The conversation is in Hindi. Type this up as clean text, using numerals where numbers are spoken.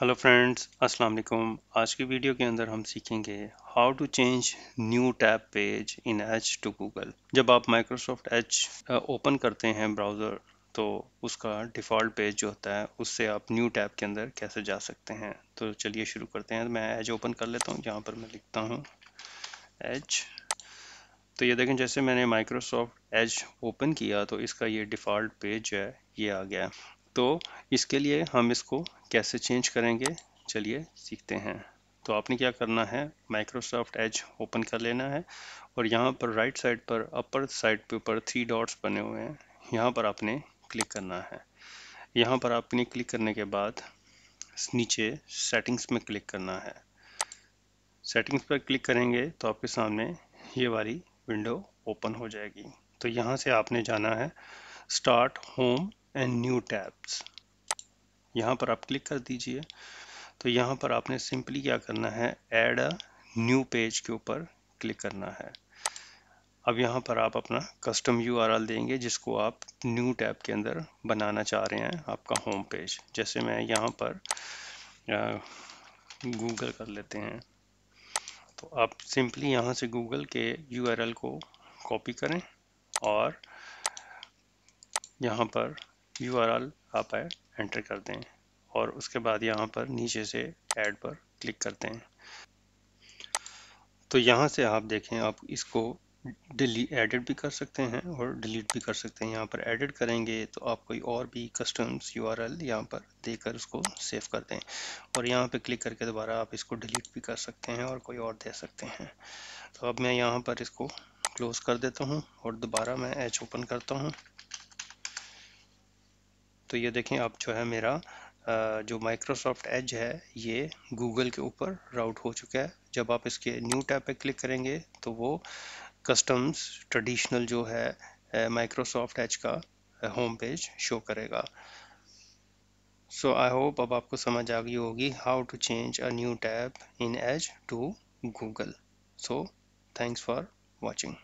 हेलो फ्रेंड्स, अस्सलाम वालेकुम। आज की वीडियो के अंदर हम सीखेंगे how to change new tab page in Edge to Google. जब आप माइक्रोसॉफ्ट एज ओपन करते हैं ब्राउज़र, तो उसका डिफ़ॉल्ट पेज जो होता है उससे आप न्यू टैब के अंदर कैसे जा सकते हैं। तो चलिए शुरू करते हैं। मैं एज ओपन कर लेता हूं। यहाँ पर मैं लिखता हूँ एज, तो ये देखें जैसे मैंने माइक्रोसॉफ्ट एज ओपन किया तो इसका ये डिफ़ॉल्ट पेज जो है ये आ गया। तो इसके लिए हम इसको कैसे चेंज करेंगे, चलिए सीखते हैं। तो आपने क्या करना है, माइक्रोसॉफ्ट एज ओपन कर लेना है और यहाँ पर राइट साइड पर अपर साइड पे ऊपर 3 डॉट्स बने हुए हैं, यहाँ पर आपने क्लिक करना है। यहाँ पर आपने क्लिक करने के बाद नीचे सेटिंग्स में क्लिक करना है। सेटिंग्स पर क्लिक करेंगे तो आपके सामने ये वाली विंडो ओपन हो जाएगी। तो यहाँ से आपने जाना है start home and new tabs, यहाँ पर आप क्लिक कर दीजिए। तो यहाँ पर आपने सिंपली क्या करना है, ऐड अ न्यू पेज के ऊपर क्लिक करना है। अब यहाँ पर आप अपना कस्टम URL देंगे जिसको आप न्यू टैब के अंदर बनाना चाह रहे हैं, आपका होम पेज। जैसे मैं यहाँ पर गूगल कर लेते हैं, तो आप सिंपली यहाँ से गूगल के URL को कॉपी करें और यहाँ पर URL आप एंटर कर दें और उसके बाद यहाँ पर नीचे से ऐड पर क्लिक करते हैं। तो यहाँ से आप देखें, आप इसको एडिट भी कर सकते हैं और डिलीट भी कर सकते हैं। यहाँ पर एडिट करेंगे तो आप कोई और भी कस्टम्स URL यहाँ पर देकर उसको सेव कर दें और यहाँ पे क्लिक करके दोबारा आप इसको डिलीट भी कर सकते हैं और कोई और दे सकते हैं। तो अब मैं यहाँ पर इसको क्लोज़ कर देता हूँ और दोबारा मैं एज ओपन करता हूँ। तो ये देखें अब जो है मेरा जो माइक्रोसॉफ्ट एज है ये गूगल के ऊपर राउट हो चुका है। जब आप इसके न्यू टैब पे क्लिक करेंगे तो वो कस्टम्स ट्रेडिशनल जो है माइक्रोसॉफ्ट एज का होम पेज शो करेगा। सो आई होप अब आपको समझ आ गई होगी how to change a new tab in Edge to Google. So thanks for watching.